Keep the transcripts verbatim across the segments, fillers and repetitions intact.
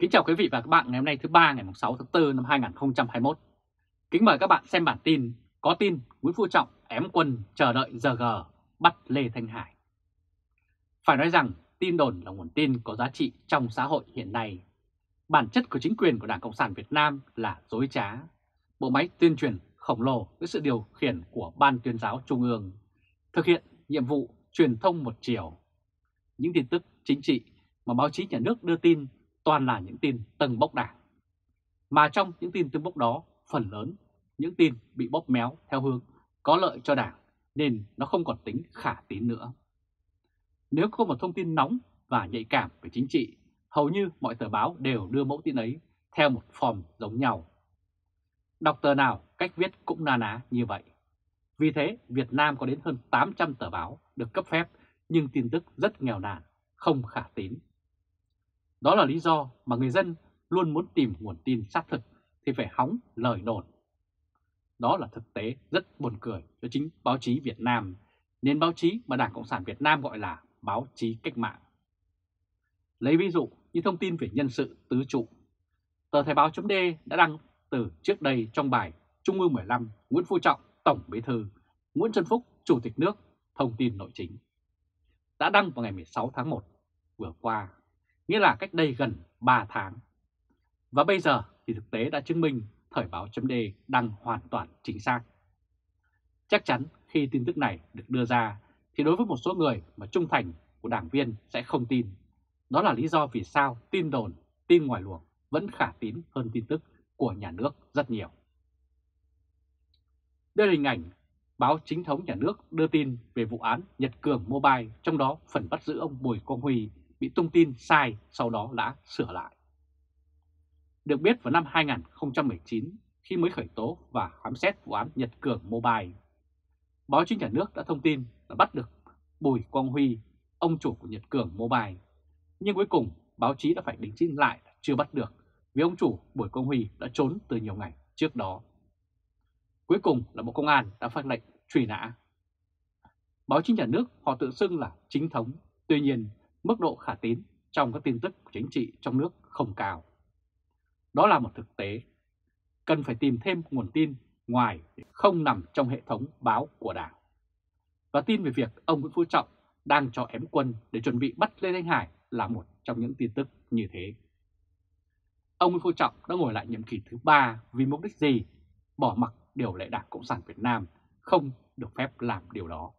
Kính chào quý vị và các bạn, ngày hôm nay thứ ba ngày sáu tháng tư năm hai nghìn không trăm hai mươi mốt. Kính mời các bạn xem bản tin có tin Nguyễn Phú Trọng ém quân chờ đợi giờ gờ bắt Lê Thanh Hải. Phải nói rằng tin đồn là nguồn tin có giá trị trong xã hội hiện nay. Bản chất của chính quyền của Đảng Cộng sản Việt Nam là dối trá. Bộ máy tuyên truyền khổng lồ với sự điều khiển của Ban Tuyên giáo Trung ương, thực hiện nhiệm vụ truyền thông một chiều. Những tin tức chính trị mà báo chí nhà nước đưa tin toàn là những tin tâng bốc Đảng. Mà trong những tin tâng bốc đó, phần lớn những tin bị bóp méo theo hướng có lợi cho Đảng nên nó không còn tính khả tín nữa. Nếu có một thông tin nóng và nhạy cảm về chính trị, hầu như mọi tờ báo đều đưa mẫu tin ấy theo một form giống nhau. Đọc tờ nào cách viết cũng na ná như vậy. Vì thế, Việt Nam có đến hơn tám trăm tờ báo được cấp phép nhưng tin tức rất nghèo nàn, không khả tín. Đó là lý do mà người dân luôn muốn tìm nguồn tin xác thực thì phải hóng lời đồn. Đó là thực tế rất buồn cười cho chính báo chí Việt Nam, nên báo chí mà Đảng Cộng sản Việt Nam gọi là báo chí cách mạng. Lấy ví dụ như thông tin về nhân sự tứ trụ, tờ Thời báo.de đã đăng từ trước đây trong bài Trung ương mười lăm Nguyễn Phú Trọng Tổng Bí thư, Nguyễn Xuân Phúc Chủ tịch nước thông tin nội chính, đã đăng vào ngày mười sáu tháng một vừa qua, nghĩa là cách đây gần ba tháng. Và bây giờ thì thực tế đã chứng minh Thời báo.de đăng hoàn toàn chính xác. Chắc chắn khi tin tức này được đưa ra thì đối với một số người mà trung thành của đảng viên sẽ không tin. Đó là lý do vì sao tin đồn, tin ngoài luồng vẫn khả tín hơn tin tức của nhà nước rất nhiều. Đây là hình ảnh báo chính thống nhà nước đưa tin về vụ án Nhật Cường Mobile, trong đó phần bắt giữ ông Bùi Quang Huy bị tung tin sai sau đó đã sửa lại. Được biết vào năm hai nghìn không trăm mười chín, khi mới khởi tố và khám xét vụ án Nhật Cường Mobile, báo chính nhà nước đã thông tin là bắt được Bùi Quang Huy, ông chủ của Nhật Cường Mobile. Nhưng cuối cùng báo chí đã phải đính chính lại là chưa bắt được vì ông chủ Bùi Quang Huy đã trốn từ nhiều ngày trước đó. Cuối cùng là Bộ Công an đã phát lệnh truy nã. Báo chí nhà nước họ tự xưng là chính thống, tuy nhiên mức độ khả tín trong các tin tức của chính trị trong nước không cao. Đó là một thực tế. Cần phải tìm thêm nguồn tin ngoài không nằm trong hệ thống báo của Đảng. Và tin về việc ông Nguyễn Phú Trọng đang cho ém quân để chuẩn bị bắt Lê Thanh Hải là một trong những tin tức như thế. Ông Nguyễn Phú Trọng đã ngồi lại nhiệm kỳ thứ ba vì mục đích gì? Bỏ mặc điều lệ Đảng Cộng sản Việt Nam không được phép làm điều đó.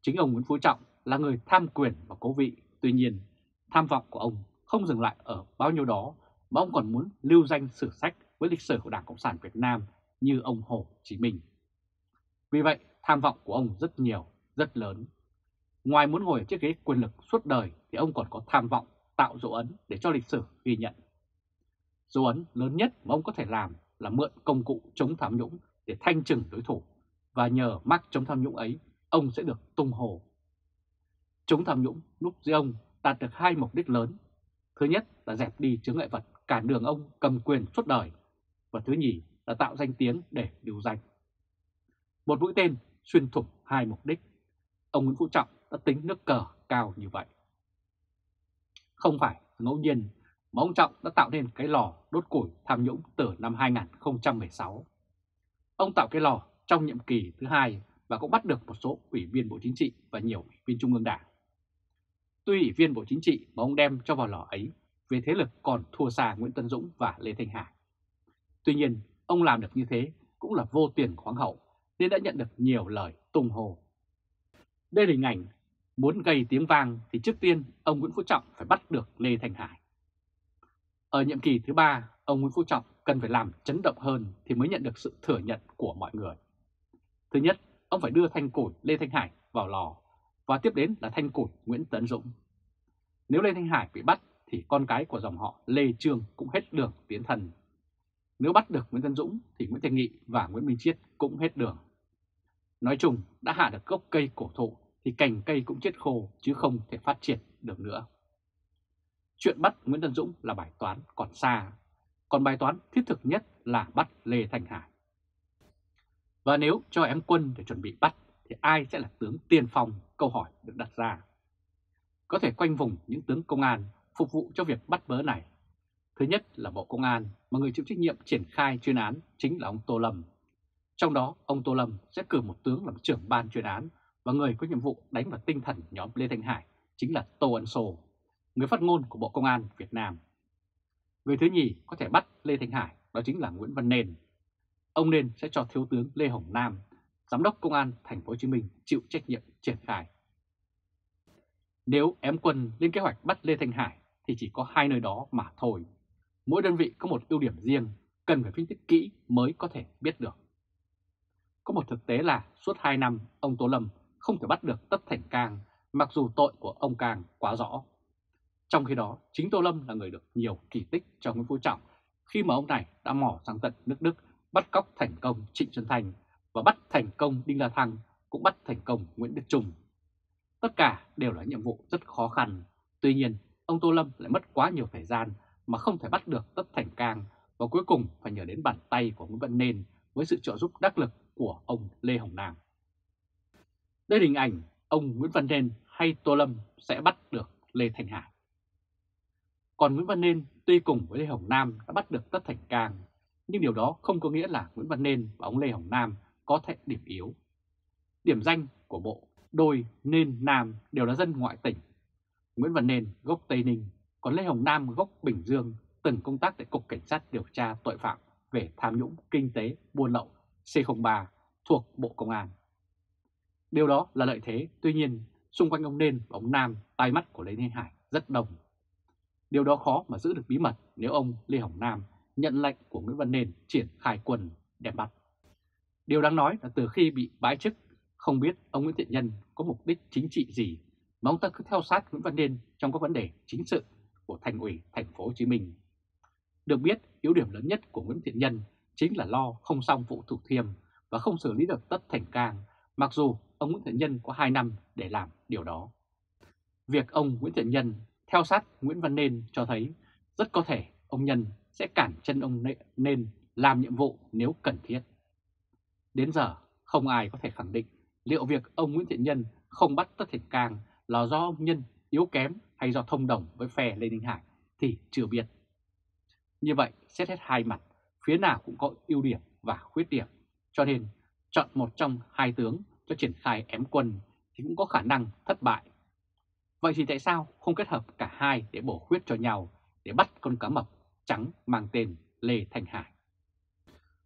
Chính ông Nguyễn Phú Trọng là người tham quyền và cố vị, tuy nhiên tham vọng của ông không dừng lại ở bao nhiêu đó mà ông còn muốn lưu danh sử sách với lịch sử của Đảng Cộng sản Việt Nam như ông Hồ Chí Minh. Vì vậy tham vọng của ông rất nhiều, rất lớn. Ngoài muốn ngồi ở chiếc ghế quyền lực suốt đời thì ông còn có tham vọng tạo dấu ấn để cho lịch sử ghi nhận. Dấu ấn lớn nhất mà ông có thể làm là mượn công cụ chống tham nhũng để thanh trừng đối thủ, và nhờ mác chống tham nhũng ấy ông sẽ được tung hô. Chống tham nhũng lúc dưới ông đạt được hai mục đích lớn. Thứ nhất là dẹp đi chướng ngại vật cản đường ông cầm quyền suốt đời, và thứ nhì là tạo danh tiếng để điều danh. Một mũi tên xuyên thủng hai mục đích. Ông Nguyễn Phú Trọng đã tính nước cờ cao như vậy. Không phải ngẫu nhiên mà ông Trọng đã tạo nên cái lò đốt củi tham nhũng từ năm hai nghìn không trăm mười sáu. Ông tạo cái lò trong nhiệm kỳ thứ hai và cũng bắt được một số ủy viên Bộ Chính trị và nhiều ủy viên Trung ương Đảng. Tuy ủy viên Bộ Chính trị mà ông đem cho vào lò ấy về thế lực còn thua xa Nguyễn Tân Dũng và Lê Thanh Hải. Tuy nhiên, ông làm được như thế cũng là vô tiền khoáng hậu nên đã nhận được nhiều lời tung hô. Đây là hình ảnh muốn gây tiếng vang thì trước tiên ông Nguyễn Phú Trọng phải bắt được Lê Thanh Hải. Ở nhiệm kỳ thứ ba, ông Nguyễn Phú Trọng cần phải làm chấn động hơn thì mới nhận được sự thừa nhận của mọi người. Thứ nhất, ông phải đưa thanh củi Lê Thanh Hải vào lò, và tiếp đến là thanh củi Nguyễn Tấn Dũng. Nếu Lê Thanh Hải bị bắt thì con cái của dòng họ Lê Trương cũng hết đường tiến thân. Nếu bắt được Nguyễn Tân Dũng thì Nguyễn Thành Nghị và Nguyễn Minh Chiết cũng hết đường. Nói chung, đã hạ được gốc cây cổ thụ thì cành cây cũng chết khô chứ không thể phát triển được nữa. Chuyện bắt Nguyễn Tân Dũng là bài toán còn xa, còn bài toán thiết thực nhất là bắt Lê Thanh Hải. Và nếu cho ém quân để chuẩn bị bắt thì ai sẽ là tướng tiên phong, câu hỏi được đặt ra. Có thể khoanh vùng những tướng công an phục vụ cho việc bắt bớ này, Thứ nhất là Bộ Công an, mà người chịu trách nhiệm triển khai chuyên án chính là ông Tô Lâm. Trong đó, ông Tô Lâm sẽ cử một tướng làm trưởng ban chuyên án và người có nhiệm vụ đánh vào tinh thần nhóm Lê Thanh Hải chính là Tô Ân Xô, người phát ngôn của Bộ Công an Việt Nam. Người thứ nhì có thể bắt Lê Thanh Hải đó chính là Nguyễn Văn Nên. Ông Nên sẽ cho Thiếu tướng Lê Hồng Nam, Giám đốc Công an Thành phố Hồ Chí Minh chịu trách nhiệm triển khai. Nếu ém quân lên kế hoạch bắt Lê Thanh Hải thì chỉ có hai nơi đó mà thôi. Mỗi đơn vị có một ưu điểm riêng, cần phải phân tích kỹ mới có thể biết được. Có một thực tế là suốt hai năm, ông Tô Lâm không thể bắt được Tất Thành Cang, mặc dù tội của ông Cang quá rõ. Trong khi đó, chính Tô Lâm là người được nhiều kỳ tích cho Nguyễn Phú Trọng khi mà ông này đã mò sang tận nước Đức, bắt cóc thành công Trịnh Xuân Thành và bắt thành công Đinh La Thăng, cũng bắt thành công Nguyễn Đức Trùng. Tất cả đều là nhiệm vụ rất khó khăn. Tuy nhiên, ông Tô Lâm lại mất quá nhiều thời gian mà không thể bắt được Tất Thành Cang và cuối cùng phải nhờ đến bàn tay của Nguyễn Văn Nên với sự trợ giúp đắc lực của ông Lê Hồng Nam. Đây là hình ảnh ông Nguyễn Văn Nên hay Tô Lâm sẽ bắt được Lê Thanh Hải. Còn Nguyễn Văn Nên tuy cùng với Lê Hồng Nam đã bắt được Tất Thành Cang, nhưng điều đó không có nghĩa là Nguyễn Văn Nên và ông Lê Hồng Nam có thể điểm yếu. Điểm danh của bộ đôi Nên Nam đều là dân ngoại tỉnh. Nguyễn Văn Nên gốc Tây Ninh, còn Lê Hồng Nam gốc Bình Dương, từng công tác tại Cục Cảnh sát Điều tra Tội phạm về Tham nhũng Kinh tế Buôn lậu C không ba thuộc Bộ Công an. Điều đó là lợi thế, tuy nhiên xung quanh ông Nên và ông Nam tai mắt của Lê Thanh Hải rất đông. Điều đó khó mà giữ được bí mật nếu ông Lê Hồng Nam nhận lệnh của Nguyễn Văn Nên triển khai quân đem bắt. Điều đáng nói là từ khi bị bãi chức, không biết ông Nguyễn Thiện Nhân có mục đích chính trị gì mà ông ta cứ theo sát Nguyễn Văn Nên trong các vấn đề chính sự của Thành ủy Thành phố Hồ Chí Minh. Được biết, yếu điểm lớn nhất của Nguyễn Thiện Nhân chính là lo không xong vụ Thủ Thiêm và không xử lý được Tất Thành Cang, mặc dù ông Nguyễn Thiện Nhân có hai năm để làm điều đó. Việc ông Nguyễn Thiện Nhân theo sát Nguyễn Văn Nên cho thấy rất có thể ông Nhân sẽ cản chân ông Nên làm nhiệm vụ nếu cần thiết. Đến giờ, không ai có thể khẳng định liệu việc ông Nguyễn Thiện Nhân không bắt Tất Thành Cang là do ông Nhân yếu kém hay do thông đồng với phe Lê Thanh Hải thì chưa biết. Như vậy, xét hết hai mặt, phía nào cũng có ưu điểm và khuyết điểm, cho nên chọn một trong hai tướng cho triển khai ém quân thì cũng có khả năng thất bại. Vậy thì tại sao không kết hợp cả hai để bổ khuyết cho nhau để bắt con cá mập trắng mang tên Lê Thanh Hải?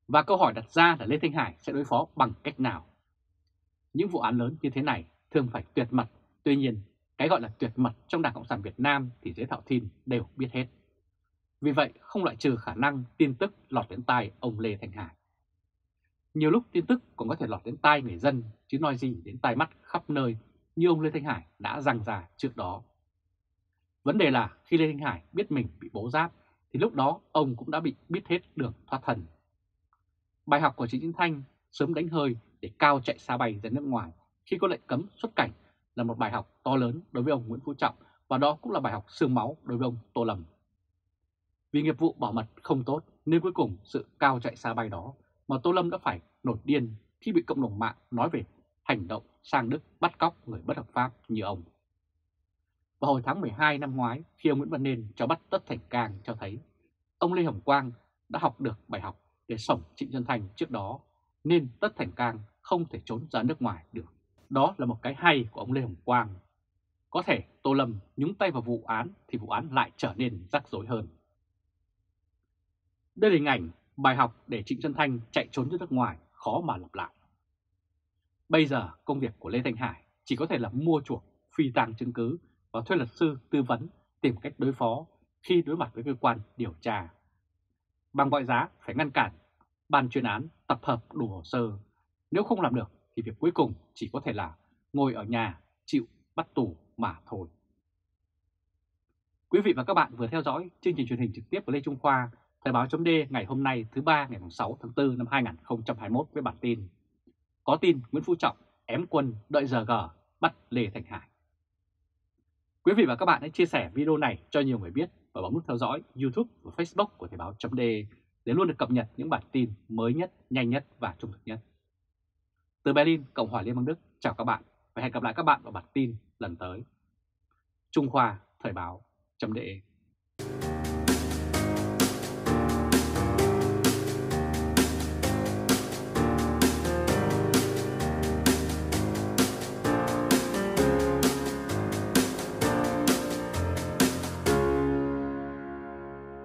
Và câu hỏi đặt ra là Lê Thanh Hải sẽ đối phó bằng cách nào? Những vụ án lớn như thế này thường phải tuyệt mật, tuy nhiên cái gọi là tuyệt mật trong Đảng Cộng sản Việt Nam thì giới thạo tin đều biết hết. Vì vậy không loại trừ khả năng tin tức lọt đến tai ông Lê Thanh Hải. Nhiều lúc tin tức còn có thể lọt đến tai người dân chứ nói gì đến tai mắt khắp nơi như ông Lê Thanh Hải đã giằng ra trước đó. Vấn đề là khi Lê Thanh Hải biết mình bị bố giáp thì lúc đó ông cũng đã bị biết hết đường thoát thân. Bài học của Trịnh Xuân Thành sớm đánh hơi để Cao chạy xa bay ra nước ngoài khi có lệnh cấm xuất cảnh là một bài học to lớn đối với ông Nguyễn Phú Trọng, và đó cũng là bài học xương máu đối với ông Tô Lâm. Vì nghiệp vụ bảo mật không tốt nên cuối cùng sự Cao chạy xa bay đó mà Tô Lâm đã phải nổi điên khi bị cộng đồng mạng nói về hành động sang Đức bắt cóc người bất hợp pháp như ông. Vào hồi tháng mười hai năm ngoái, khi ông Nguyễn Văn Nên cho bắt Tất Thành Cang cho thấy ông Lê Hồng Quang đã học được bài học để sổng Trịnh Xuân Thành trước đó, nên Tất Thành Cang không thể trốn ra nước ngoài được. Đó là một cái hay của ông Lê Hồng Quang. Có thể Tô Lâm nhúng tay vào vụ án thì vụ án lại trở nên rắc rối hơn. Đây là hình ảnh bài học để Trịnh Xuân Thành chạy trốn ra nước ngoài khó mà lặp lại. Bây giờ công việc của Lê Thanh Hải chỉ có thể là mua chuộc, phi tàng chứng cứ và thuê luật sư tư vấn tìm cách đối phó khi đối mặt với cơ quan điều tra. Bằng mọi giá phải ngăn cản, ban chuyên án tập hợp đủ hồ sơ. Nếu không làm được thì việc cuối cùng chỉ có thể là ngồi ở nhà chịu bắt tù mà thôi. Quý vị và các bạn vừa theo dõi chương trình truyền hình trực tiếp của Lê Trung Khoa, Thời báo.de ngày hôm nay thứ ba ngày sáu tháng tư năm hai nghìn không trăm hai mươi mốt với bản tin có tin Nguyễn Phú Trọng ém quân đợi giờ gờ bắt Lê Thanh Hải. Quý vị và các bạn hãy chia sẻ video này cho nhiều người biết và bấm nút theo dõi YouTube và Facebook của Thời báo.de để luôn được cập nhật những bản tin mới nhất, nhanh nhất và trung thực nhất. Từ Berlin, Cộng hòa Liên bang Đức, chào các bạn và hẹn gặp lại các bạn vào bản tin lần tới. Trung Khoa, Thời báo.de.